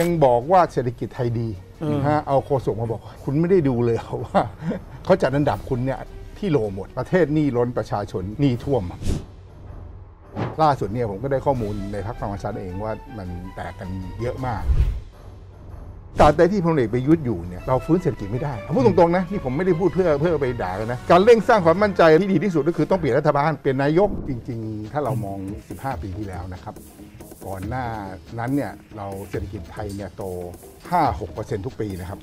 ยังบอกว่าเศรษฐกิจไทยดีนะฮะเอาโฆษกมาบอกคุณไม่ได้ดูเลยว่าเขาจัดอันดับคุณเนี่ยที่โลหมดประเทศหนี้ล้นประชาชนหนี้ท่วมล่าสุดเนี่ยผมก็ได้ข้อมูลในพรรคพลังประชารัฐเองว่ามันแตกกันเยอะมากตราบใดที่พลเอกประยุทธ์อยู่เนี่ยเราฟื้นเศรษฐกิจไม่ได้พูดตรงๆนะนี่ผมไม่ได้พูดเพื่อไปด่ากันนะการเร่งสร้างความมั่นใจที่ดีที่สุดก็คือต้องเปลี่ยนรัฐบาลเปลี่ยนนายกจริงๆถ้าเรามอง15ปีที่แล้วนะครับก่อนหน้านั้นเนี่ยเราเศรษฐกิจไทยเนี่ยโต 5-6% ทุกปีนะครับ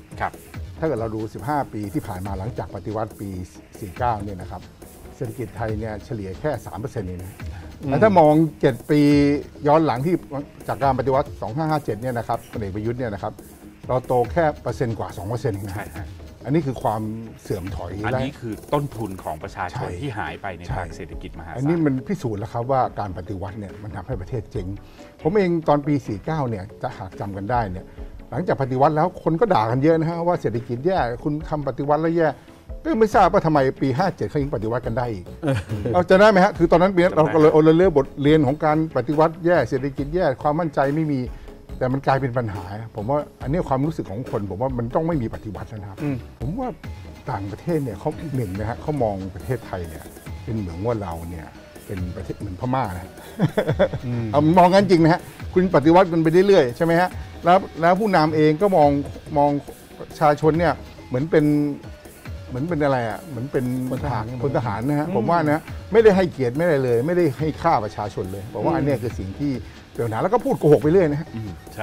ถ้าเกิดเราดู15ปีที่ผ่านมาหลังจากปฏิวัติปี49เนี่ยนะครับเศรษฐกิจไทยเนี่ยเฉลี่ยแค่ 3% นี่นะแล้วถ้ามอง7ปีย้อนหลังที่จากการปฏิวัติ2557เนี่ยนะครับพลเอกประยุทธ์เนี่ยนะครับเราโตแค่เปอร์เซ็นต์กว่า 2% นะอันนี้คือความเสื่อมถอยอันนี้คือต้นทุนของประชาชนที่หายไปในทางเศรษฐกิจมหาศาลอันนี้มันพิสูจน์แล้วครับว่าการปฏิวัติเนี่ยมันทำให้ประเทศเจ๊งผมเองตอนปี49เนี่ยจะหากจำกันได้เนี่ยหลังจากปฏิวัติแล้วคนก็ด่ากันเยอะนะฮะว่าเศรษฐกิจแย่คุณทำปฏิวัติแล้วแย่ก็ไม่ทราบว่าทำไมปี57เขายังปฏิวัติกันได้อีกเราจะได้ไหมฮะคือตอนนั้นเราก็เลยเอาเรื่องบทเรียนของการปฏิวัติแย่เศรษฐกิจแย่ความมั่นใจไม่มีแต่มันกลายเป็นปัญหาผมว่าอันนี้ความรู้สึกของคนผมว่ามันต้องไม่มีปฏิวัตินะครับผมว่าต่างประเทศเนี่ยเขาหนึ่งนะฮะเขามองประเทศไทยเนี่ยเป็นเหมือนว่าเราเนี่ยเป็นประเทศเหมือนพม่านะเอามองกันจริงนะฮะคุณปฏิวัติกันไปเรื่อยๆใช่ไหมฮะแล้วผู้นำเองก็มองประชาชนเนี่ยเหมือนเป็นอะไรอ่ะเหมือนเป็นคนทหารนะฮะผมว่านะไม่ได้ให้เกียรติไม่ได้เลยไม่ได้ให้ค่าประชาชนเลยบอกว่าอันนี้คือสิ่งที่เดี๋ยวนะแล้วก็พูดโกหกไปเรื่อยนะฮะ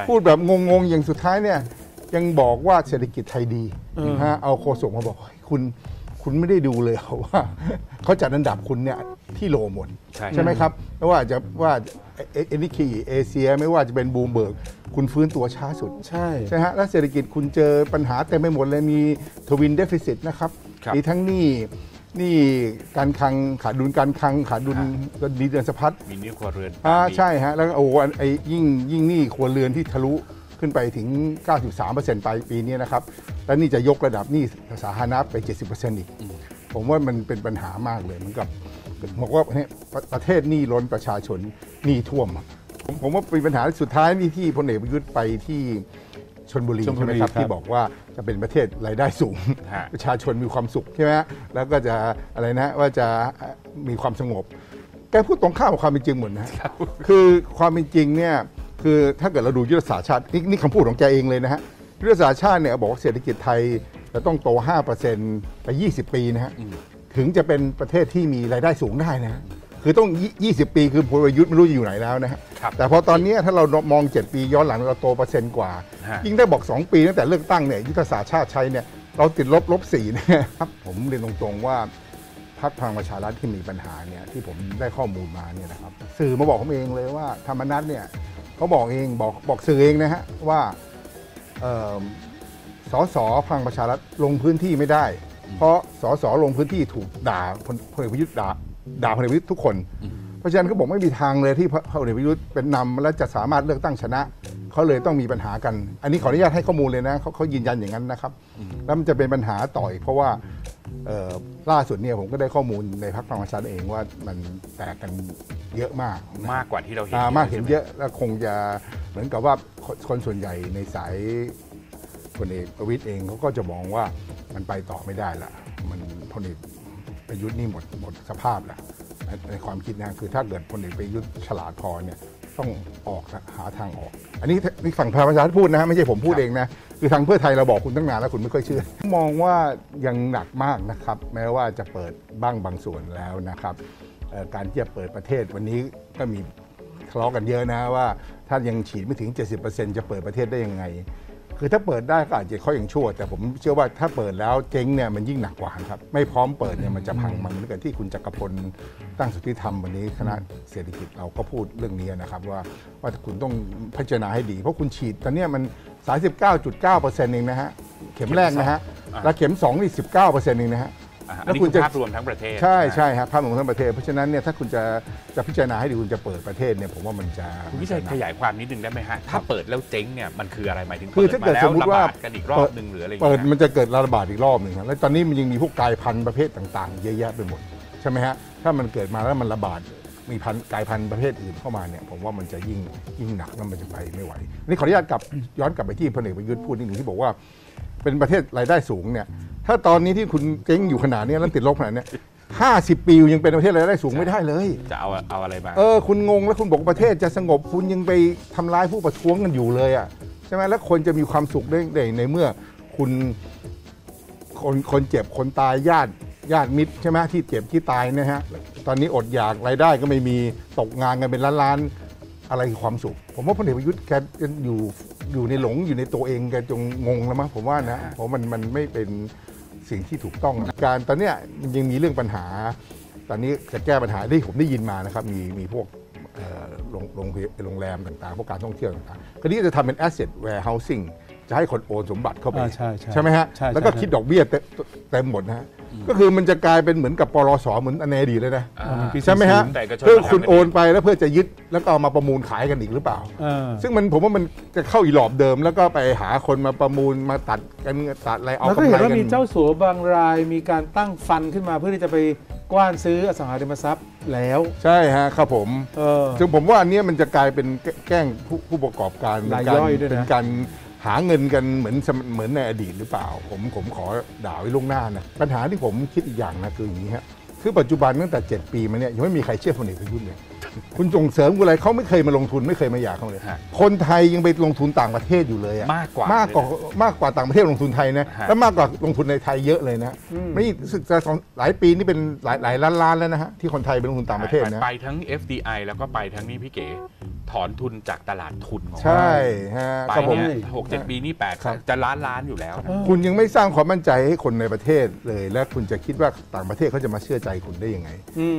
พูดแบบงงๆอย่างสุดท้ายเนี่ยยังบอกว่าเศรษฐกิจไทยดีนะฮะเอาโฆษกมาบอกคุณไม่ได้ดูเลยว่าเขาจัดอันดับคุณเนี่ยที่โลหมดใช่ไหมครับไม่ว่าจะว่าเอนิคีเอเชียไม่ว่าจะเป็นบูมเบิร์กคุณฟื้นตัวช้าสุดใช่ฮะแล้วเศรษฐกิจคุณเจอปัญหาเต็มไปหมดเลยมีทวินเดฟิซิตนะครับมีทั้งนี่การคลังขาดดุลการคลังขาดดุลดีเดือนสะพัดมีนี่ครัวเรือนใช่ฮะแล้วโอ้ไอ้ยิ่งนี่ครัวเรือนที่ทะลุขึ้นไปถึง 93% ปลายปีนี้นะครับแล้วนี่จะยกระดับนี่สาธารณะไป 70% อีกผมว่ามันเป็นปัญหามากเลยเหมือนกับบอกว่าประเทศนี่ล้นประชาชนนี่ท่วมผมว่าเป็นปัญหาสุดท้ายนี่ที่พลเอกประยุทธ์ไปที่ชลบุรีใช่ไหมครับที่บอกว่าจะเป็นประเทศรายได้สูงประชาชนมีความสุขใช่ไหมแล้วก็จะอะไรนะว่าจะมีความสงบแกพูดตรงข้ามกับความเป็นจริงหมดนะคือความเป็นจริงเนี่ยคือถ้าเกิดเราดูยุทธศาสตร์ชาตินี่คำพูดของแกเองเลยนะฮะยุทธศาสตร์ชาติเนี่ยบอกว่าเศรษฐกิจไทยจะต้องโต 5% ไป20 ปีนะฮะถึงจะเป็นประเทศที่มีรายได้สูงได้นะคือต้อง20 ปีคือพลเอกประยุทธ์ไม่รู้อยู่ไหนแล้วนะฮะแต่พอตอนนี้ถ้าเรามอง7ปีย้อนหลังเราโตเปอร์เซ็นต์กว่ายิ่งได้บอก2ปีตั้งแต่เลือกตั้งเนี่ยยุทธศาสตร์ชาติชัยเนี่ยเราติดลบ 4นะครับผมเรียนตรงๆว่าพรรคพลังประชารัฐที่มีปัญหาเนี่ยที่ผมได้ข้อมูลมาเนี่ยนะครับสื่อมาบอกผมเองเลยว่าธรรมนัสเนี่ยเขาบอกเองบอกสื่อเองนะฮะว่าสสพลังประชารัฐลงพื้นที่ไม่ได้เพราะสสลงพื้นที่ถูกด่าพลเอกประยุทธ์ด่าพลเอกประยุทธ์ทุกคนเพราะฉะนั้นเขาบอกไม่มีทางเลยที่พลเอกประยุทธ์เป็นนำและจะสามารถเลือกตั้งชนะเขาเลยต้องมีปัญหากันอันนี้ขออนุญาตให้ข้อมูลเลยนะเขายืนยันอย่างนั้นนะครับแล้วมันจะเป็นปัญหาต่อยเพราะว่าล่าสุดเนี่ยผมก็ได้ข้อมูลในพรรคพลังประชารัฐเองว่ามันแตกกันเยอะมากกว่าที่เราเห็นมากเห็นเยอะแล้วคงจะเหมือนกับว่าคนส่วนใหญ่ในสายพลเอกประวิตรเองเขาก็จะมองว่ามันไปต่อไม่ได้ละมันพลเอกประยุทธ์นี่หมดสภาพละในความคิดนะคือถ้าเกิดพลเอกประยุทธ์ฉลาดพอเนี่ยต้องออกหาทางออกอันนี้ฝั่งพลังประชารัฐพูดนะไม่ใช่ผมพูดเองนะคือทางเพื่อไทยเราบอกคุณตั้งนานแล้วคุณไม่ค่อยเชื่อมองว่ายังหนักมากนะครับแม้ว่าจะเปิดบ้างบางส่วนแล้วนะครับการที่จะเปิดประเทศวันนี้ก็มีทะเลาะกันเยอะนะว่าถ้ายังฉีดไม่ถึง 70% จะเปิดประเทศได้ยังไงคือถ้าเปิดได้ก็อาจจะค่อยอย่างชั่วแต่ผมเชื่อว่าถ้าเปิดแล้วเจ๊งเนี่ยมันยิ่งหนักกว่าครับไม่พร้อมเปิดเนี่ยมันจะพังมันเหมือนกับที่คุณจักรพลตั้งสุทธิธรรมวันนี้คณะเศรษฐกิจเราก็พูดเรื่องนี้นะครับว่าคุณต้องพิจารณาให้ดีเพราะคุณฉีดตอนนี้มัน 39.9% เองนะฮะเข็มแรกนะฮะแล้วเข็ม2นี่ 19% เองนะฮะแล้วคุณจะภาพรวมทั้งประเทศใช่ครับภาพรวมทั้งประเทศเพราะฉะนั้นเนี่ยถ้าคุณจะพิจารณาให้ดีคุณจะเปิดประเทศเนี่ยผมว่ามันจะคุณวิชัยขยายความนิดนึงได้ไหมฮะถ้าเปิดแล้วเจ๊งเนี่ยมันคืออะไรหมายถึงคือถ้าเกิดสมมติว่าเปิดมันจะเกิดระบาดอีกรอบหนึ่งครับแล้วตอนนี้มันยังมีพวกกายพันธุ์ประเภทต่างๆเยอะแยะไปหมดใช่ไหมฮะถ้ามันเกิดมาแล้วมันระบาด มีพันกายพันธุ์ประเภทอื่นเข้ามาเนี่ยผมว่ามันจะยิ่งหนักแล้วมันจะไปไม่ไหวนี่ขออนุญาตกลับย้อนกลับไปที่พลเอกประยุทธ์พูดนิดหนึ่งที่บอกว่าเป็นประเทศรายได้สูงเนี่ยถ้าตอนนี้ที่คุณเจ๊งอยู่ขนาดนี้แล้วติดลบขนาดนี้50 ปียังเป็นประเทศรายได้สูงไม่ได้เลยจะเอาอะไรมาคุณงงแล้วคุณบอกประเทศจะสงบคุณยังไปทำร้ายผู้ประท้วงกันอยู่เลยอ่ะใช่ไหมแล้วคนจะมีความสุขได้ในเมื่อคุณคนเจ็บคนตายญาติมิตรใช่ไหมที่เจ็บที่ตายนะฮะตอนนี้อดอยากรายได้ก็ไม่มีตกงานกันเป็นล้านๆอะไรคือความสุขผมว่าพลเอกประยุทธ์แกอยู่ในหลงอยู่ในตัวเองแกจงงงแล้วมั้งผมว่านะเพราะมันไม่เป็นสิ่งที่ถูกต้องการตอนนี้ยังมีเรื่องปัญหาตอนนี้จะแก้ปัญหาได้ผมได้ยินมานะครับมีพวกโรงแรมต่างๆพวกการท่องเที่ยวต่างๆคราวนี้จะทำเป็น asset warehousing จะให้คนโอนสมบัติเข้าไปใช่ไหมฮะแล้วก็คิดดอกเบี้ยเต็มหมดนะฮะก็คือมันจะกลายเป็นเหมือนกับปลส.เหมือนอเนดีเลยนะใช่ไหมฮะเพื่อคุณโอนไปแล้วเพื่อจะยึดแล้วก็เอามาประมูลขายกันอีกหรือเปล่าซึ่งมันผมว่ามันจะเข้าอีหลอบเดิมแล้วก็ไปหาคนมาประมูลมาตัดอะไรเอาไปแล้วก็เห็นว่ามีเจ้าสัวบางรายมีการตั้งฟันขึ้นมาเพื่อที่จะไปกว้านซื้ออสังหาริมทรัพย์แล้วใช่ฮะครับผมซึ่งผมว่าอันนี้มันจะกลายเป็นแกล้งผู้ประกอบการเป็นการหาเงินกันเหมือนในอดีตหรือเปล่าผมขอด่าไว้ล่วงหน้านะปัญหาที่ผมคิดอีกอย่างนะคืออย่างนี้ฮะคือปัจจุบันตั้งแต่7 ปีมาเนี่ยยังไม่มีใครเชื่อพลเอกประยุทธ์เลยคุณส่งเสริมอะไรเขาไม่เคยมาลงทุนไม่เคยมาอยากเขาเลยคนไทยยังไปลงทุนต่างประเทศอยู่เลยอะมากกว่าต่างประเทศลงทุนไทยนะแล้วมากกว่าลงทุนในไทยเยอะเลยนะไม่ศึกษาหลายปีนี่เป็นหลายล้านแล้วนะฮะที่คนไทยไปลงทุนต่างประเทศนะไปทั้ง FDI แล้วก็ไปทั้งนี่พี่เก๋ถอนทุนจากตลาดทุนใช่ฮะไปเนี่ย6-7 ปีนี่8จะล้านอยู่แล้วคุณยังไม่สร้างความมั่นใจให้คนในประเทศเลยและคุณจะคิดว่าต่างประเทศเขาจะมาเชื่อใจคุณได้ยังไง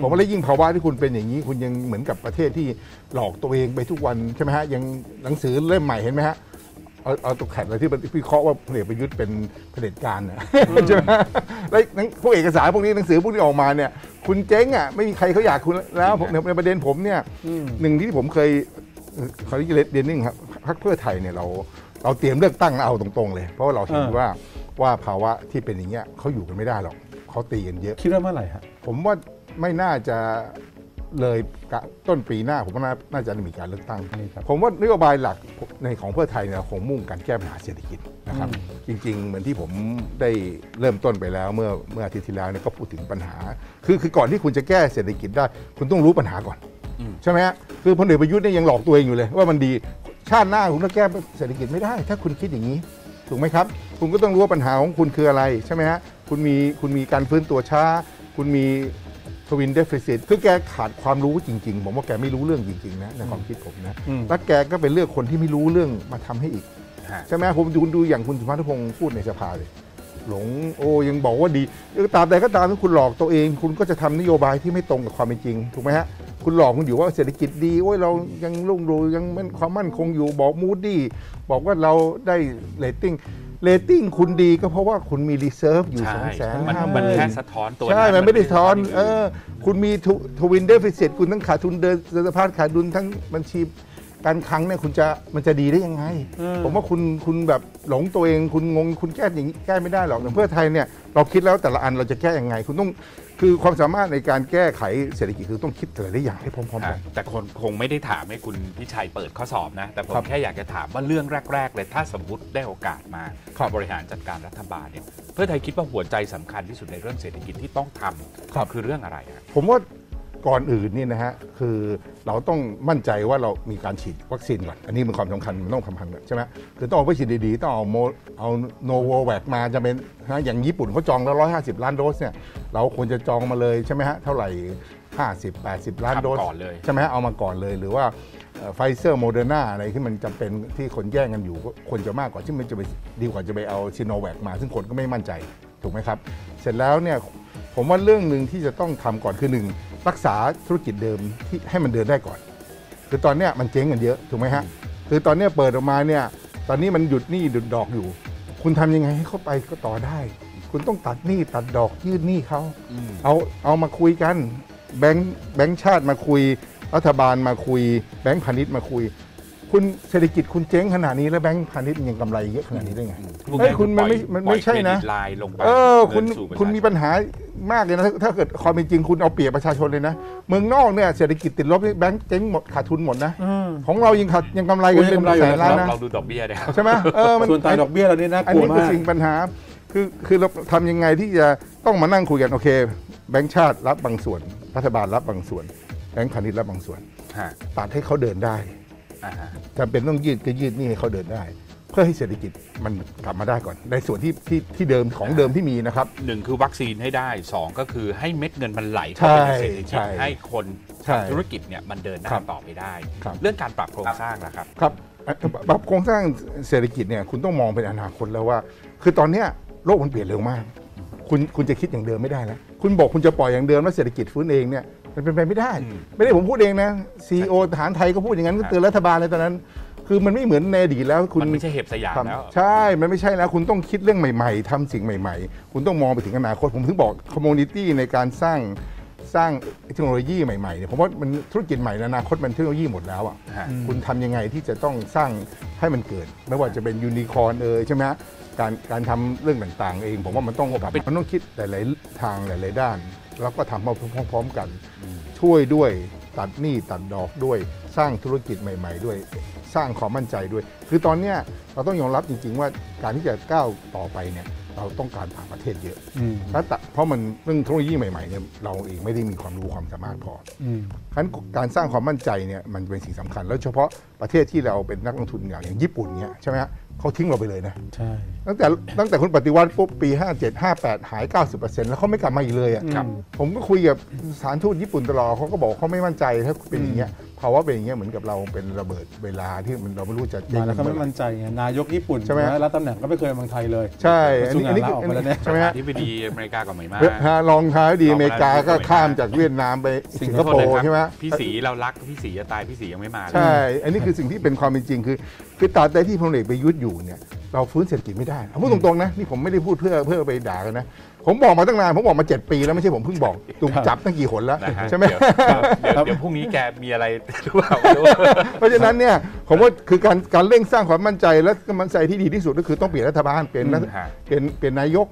ผมว่าแล้วยิ่งภาวะที่คุณเป็นอย่างนี้คุณยังเหมือนกับประเทศที่หลอกตัวเองไปทุกวันใช่ไหมฮะยังหนังสือเล่มใหม่เห็นไหมฮะเอาตัวแข็งอะไรที่วิเคราะห์ว่าพลเอกประยุทธ์เป็นเผด็จการนะใช่ไหมแล้วพวกเอกสารพวกนี้หนังสือพวกนี้ออกมาเนี่ยคุณเจ๊งอ่ะไม่มีใครเขาอยากคุณแล้วในประเด็นผมเนี่ยหนึ่งที่ผมเคยเขาเรียกเดนนิ่งครับพรรคเพื่อไทยเนี่ยเราเตรียมเลือกตั้งเอาตรงๆเลยเพราะว่าเราเห็นว่าภาวะที่เป็นอย่างเงี้ยเขาอยู่กันไม่ได้หรอกเขาตีกันเยอะคิดว่าเมื่อไหร่ครับผมว่าไม่น่าจะเลยต้นปีหน้าผมว่าน่าจะมีการเลือกตั้งผมว่านโยบายหลักในของเพื่อไทยเนี่ยคงมุ่งการแก้ปัญหาเศรษฐกิจนะครับจริงๆเหมือนที่ผมได้เริ่มต้นไปแล้วเมื่ออาทิตย์ที่แล้วเนี่ยก็พูดถึงปัญหาคือก่อนที่คุณจะแก้เศรษฐกิจได้คุณต้องรู้ปัญหาก่อนใช่ไหมฮะคือพลเอกประยุทธ์เนี่ยยังหลอกตัวเองอยู่เลยว่ามันดีชาติหน้าคุณจะแก้เศรษฐกิจไม่ได้ถ้าคุณคิดอย่างนี้ถูกไหมครับคุณก็ต้องรู้ว่าปัญหาของคุณคืออะไรใช่ไหมฮะคุณมีการฟื้นตัวช้าคุณมีทวินเดฟฟิซิตคือแกขาดความรู้จริงๆผมว่าแกไม่รู้เรื่องจริงๆนะในความคิดผมนะแล้วแกก็เป็นเลือกคนที่ไม่รู้เรื่องมาทำให้อีกใช่ไหมผมดูอย่างคุณสุพัฒนพงศ์พูดในสภาเลยหลงโอยังบอกว่าดีตามใดก็ตามที่คุณหลอกตัวเองคุณก็จะทำนโยบายที่ไม่ตรงกับความเป็นจริงถูกไหมฮะคุณหลอกคุณอยู่ว่าเศรษฐกิจดีโอ้ยเรายังรุ่งโรจน์ยังความมั่นคงอยู่บอกมูดดี้บอกว่าเราได้เรตติ้งคุณดีก็เพราะว่าคุณมีรีเซิร์ฟอยู่250,000มันแค่สะท้อนตัวใช่มันไม่ได้สะท้อนคุณมีทวินเดฟฟิซิตคุณทั้งขาดทุนเดินสภาพขาดดุลทั้งบัญชีการคลังเนี่ยคุณจะมันจะดีได้ยังไงผมว่าคุณแบบหลงตัวเองคุณงงคุณแก้อย่างนี้แก้ไม่ได้หรอกเพื่อไทยเนี่ยเราคิดแล้วแต่ละอันเราจะแก้ยังไงคุณต้องคือความสามารถในการแก้ไขเศรษฐกิจคือต้องคิดแต่ละอย่างให้พร้อมๆกันแต่คนคงไม่ได้ถามให้คุณพิชัยเปิดข้อสอบนะแต่ผมแค่อยากจะถามว่าเรื่องแรกๆเลยถ้าสมมติได้โอกาสมาบริหารจัดการรัฐบาลเนี่ยเพื่อไทยคิดว่าหัวใจสำคัญที่สุดในเรื่องเศรษฐกิจที่ต้องทำคือเรื่องอะไรผมว่าก่อนอื่นนี่นะฮะคือเราต้องมั่นใจว่าเรามีการฉีดวัคซีนก่อนอันนี้เป็นความสำคัญมันต้องสำคัญใช่ไหมคือต้องเอาวัคซีนดีๆต้องเอาโนโวแวคมาจะเป็นฮะอย่างญี่ปุ่นเขาจองแล้ว150 ล้านโดสเนี่ยเราควรจะจองมาเลยใช่ไหมฮะเท่าไหร่50-80 ล้านโดสใช่ไหมฮะเอามาก่อนเลยหรือว่าไฟเซอร์โมเดอร์นาอะไรที่มันจำเป็นที่คนแย่งกันอยู่คนจะมากกว่าที่มันจะไปดีกว่าจะไปเอาซิโนแวคมาซึ่งคนก็ไม่มั่นใจถูกไหมครับเสร็จแล้วเนี่ยผมว่าเรื่องหนึ่งที่จะต้องทำก่อนคือ1รักษาธุรกิจเดิมที่ให้มันเดินได้ก่อนคือตอนนี้มันเจ๊งกันเยอะถูกไหมฮะคือตอนนี้เปิดออกมาเนี่ยตอนนี้มันหยุดหนี้หยุดดอกอยู่คุณทำยังไงให้เขาไปก็ต่อได้คุณต้องตัดหนี้ตัดดอกยืดหนี้เขาเอามาคุยกันแบงค์ชาติมาคุยรัฐบาลมาคุยแบงค์พาณิชย์มาคุย คุณเศรษฐกิจคุณเจ๊งขนาดนี้แล้วแบงก์พาณิชย์ยังกำไรเยอะขนาดนี้ได้ไงไอ้คุณมันไม่ใช่นะคุณมีปัญหามากเลยนะถ้าเกิดความเป็นจริงคุณเอาเปรียบประชาชนเลยนะเมืองนอกเนี่ยเศรษฐกิจติดลบแบงก์เจ๊งหมดขาดทุนหมดนะของเรายังกำไรกันเป็นแสนล้านนะเราดูดอกเบี้ยได้ใช่ไหมส่วนตายดอกเบี้ยเรานี่น่ากลัวมากอันนี้คือสิ่งปัญหาคือเราทำยังไงที่จะต้องมานั่งคุยกันโอเคแบงก์ชาติรับบางส่วนรัฐบาลรับบางส่วนแบงก์พาณิชย์รับบางส่วนตัดให้เขาเดินได้จำเป็นต้องยืดก็ยืดนี่ให้เขาเดินได้เพื่อให้เศรษฐกิจมันกลับมาได้ก่อนในส่วนที่เดิมของเดิมที่มีนะครับหนึ่งคือวัคซีนให้ได้2ก็คือให้เม็ดเงินมันไหลเข้าไปในเศรษฐกิจให้คนธุรกิจเนี่ยมันเดินหน้าต่อไปได้เรื่องการปรับโครงสร้างนะครับครับปรับโครงสร้างเศรษฐกิจเนี่ยคุณต้องมองเป็นอนาคตแล้วว่าคือตอนนี้โลกมันเปลี่ยนเร็วมากคุณจะคิดอย่างเดิมไม่ได้แล้วคุณบอกคุณจะปล่อยอย่างเดิมแล้วเศรษฐกิจฟื้นเองเนี่ยมันเป็นไปไม่ได้ไม่ได้ผมพูดเองนะซีอีโอทหารไทยก็พูดอย่างนั้นก็เตือนรัฐบาลเลยตอนนั้นคือมันไม่เหมือนในอดีตแล้วคุณมันไม่ใช่เห็บสยามแล้วใช่มันไม่ใช่แล้วคุณต้องคิดเรื่องใหม่ๆทำสิ่งใหม่ๆคุณต้องมองไปถึงอนาคตผมถึงบอกคอมมูนิตี้ในการสร้างเทคโนโลยีใหม่ๆเนี่ยผมว่ามันธุรกิจใหม่ในอนาคตมันเทคโนโลยีหมดแล้วอ่ะคุณทำยังไงที่จะต้องสร้างให้มันเกิดไม่ว่าจะเป็นยูนิคอร์นใช่ไหมการทำเรื่องต่างๆเองผมว่ามันต้องคิดหลายๆทางหลายๆด้านแล้วก็ทำมาพร้อมๆกันช่วยด้วยตัดหนี้ตัดดอกด้วยสร้างธุรกิจใหม่ๆด้วยสร้างความมั่นใจด้วยคือตอนนี้เราต้องยอมรับจริงๆว่าการที่จะก้าวต่อไปเนี่ยเราต้องการต่างประเทศเยอะเพราะมันเรื่องเทคโนโลยีใหม่ๆเนี่ยเราเองไม่ได้มีความรู้ความสามารถพอฉะนั้นการสร้างความมั่นใจเนี่ยมันเป็นสิ่งสำคัญแล้วเฉพาะประเทศที่เราเป็นนักลงทุนอย่างญี่ปุ่นเนี่ยใช่ไหมฮะเขาทิ้งเราไปเลยนะใช่ตั้งแต่คุณปฏิวัติปุ๊บปี57-58หาย 90% แล้วเขาไม่กลับมาอีกเลยอ่ะผมก็คุยกับสถานทูตญี่ปุ่นตลอดเขาก็บอกเขาไม่มั่นใจถ้าเป็นอย่างเงี้ยภาวะเป็นอย่างเงี้ยเหมือนกับเราเป็นระเบิดเวลาที่มันเราไม่รู้จะเจ๊งแล้วก็ไม่มั่นใจไงนายกญี่ปุ่นใช่ไหมแล้วตำแหน่งก็ไม่เคยเมืองไทยเลยใช่อันนี้ออกมาแล้วเนี่ยใช่ไหมฮะที่ไปดีอเมริกาก็ไม่มารองท้ายดีอเมริกาก็ข้ามจากเวียดนามไปสิงคโปร์ใช่ไหมพี่ศรีเรารักพี่ศรีจะตายพี่ศรียังไม่มาใช่อันนี้คือสิ่งที่เป็นความเป็นจริงคือตราบใดที่พลเอกประยุทธ์อยู่เนี่ยเราฟื้นเศรษฐกิจไม่ได้พูดตรงๆนะนี่ผมไม่ได้พูดเพื่อไปด่ากันนะผมบอกมาตั้งนานผมบอกมา7 ปีแล้วไม่ใช่ผมเพิ่งบอกถูกจับตั้งกี่หนแล้วใช่ไหมเดี๋ยวพรุ่งนี้แกมีอะไรหรือเปล่าเพราะฉะนั้นเนี่ยผมว่าคือการเร่งสร้างความมั่นใจและมั่นใจที่ดีที่สุดก็คือต้องเปลี่ยนรัฐบาลเป็นนายก